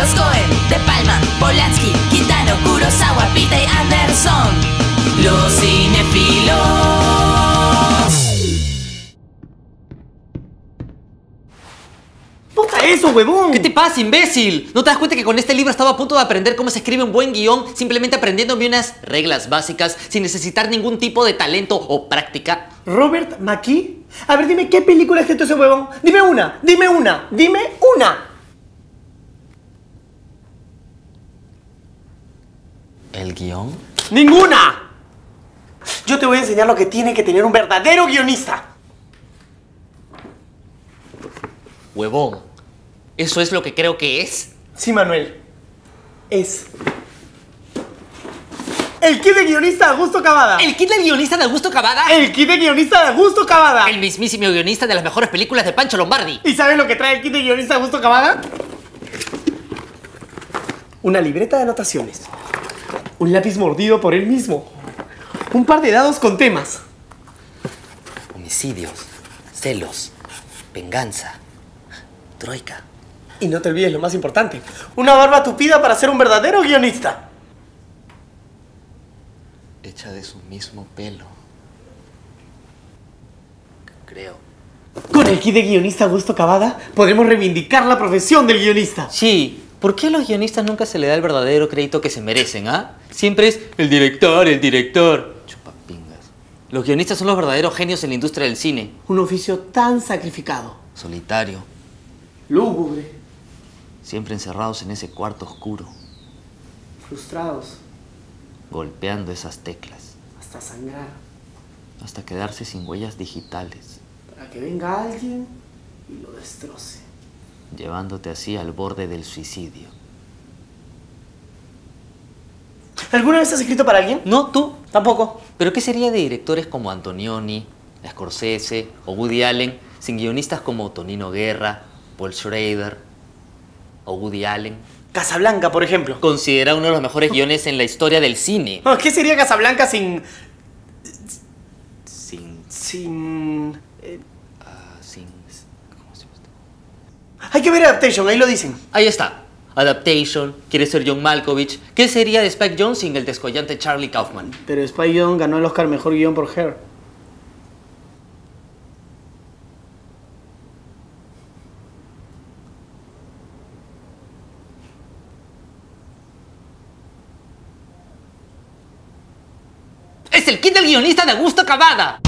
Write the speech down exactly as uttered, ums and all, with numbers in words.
Los Goen, De Palma, Polanski, Kitano, Kurosawa, Pita y Anderson. Los Cinéfilos. ¡Bota eso, huevón! ¿Qué te pasa, imbécil? ¿No te das cuenta que con este libro estaba a punto de aprender cómo se escribe un buen guión simplemente aprendiéndome unas reglas básicas sin necesitar ningún tipo de talento o práctica? ¿Robert McKee? A ver, dime qué película es que ese huevón. Dime una, dime una, dime una. ¿El guión? ¡Ninguna! Yo te voy a enseñar lo que tiene que tener un verdadero guionista. Huevón, ¿eso es lo que creo que es? Sí, Manuel. Es. El kit de guionista de Augusto Cabada. El kit de guionista de Augusto Cabada. El kit de guionista de Augusto Cabada. El mismísimo guionista de las mejores películas de Pancho Lombardi. ¿Y sabes lo que trae el kit de guionista de Augusto Cabada? Una libreta de anotaciones. Un lápiz mordido por él mismo. Un par de dados con temas. Homicidios, celos, venganza, troika. Y no te olvides lo más importante. Una barba tupida para ser un verdadero guionista. Hecha de su mismo pelo. Creo. Con el kit de guionista Augusto Cabada podremos reivindicar la profesión del guionista. Sí. ¿Por qué a los guionistas nunca se le da el verdadero crédito que se merecen, ah? ¿eh? Siempre es el director, el director. Chupapingas. Los guionistas son los verdaderos genios en la industria del cine. Un oficio tan sacrificado. Solitario. Lúgubre. Siempre encerrados en ese cuarto oscuro. Frustrados. Golpeando esas teclas. Hasta sangrar. Hasta quedarse sin huellas digitales. Para que venga alguien y lo destroce. Llevándote así al borde del suicidio. ¿Alguna vez has escrito para alguien? No, tú. Tampoco. ¿Pero qué sería de directores como Antonioni, Scorsese o Woody Allen sin guionistas como Tonino Guerra, Paul Schrader o Woody Allen? Casablanca, por ejemplo. Considera uno de los mejores guiones en la historia del cine. ¿Qué sería Casablanca sin... sin... sin... Eh... Uh, sin... ¿Cómo se llama? Hay que ver Adaptation, ahí lo dicen. Ahí está. Adaptation, quiere ser John Malkovich. ¿Qué sería de Spike Jonze sin el descollante Charlie Kaufman? Pero Spike Jonze ganó el Oscar Mejor Guión por Her. ¡Es el kit del guionista de Augusto Cabada!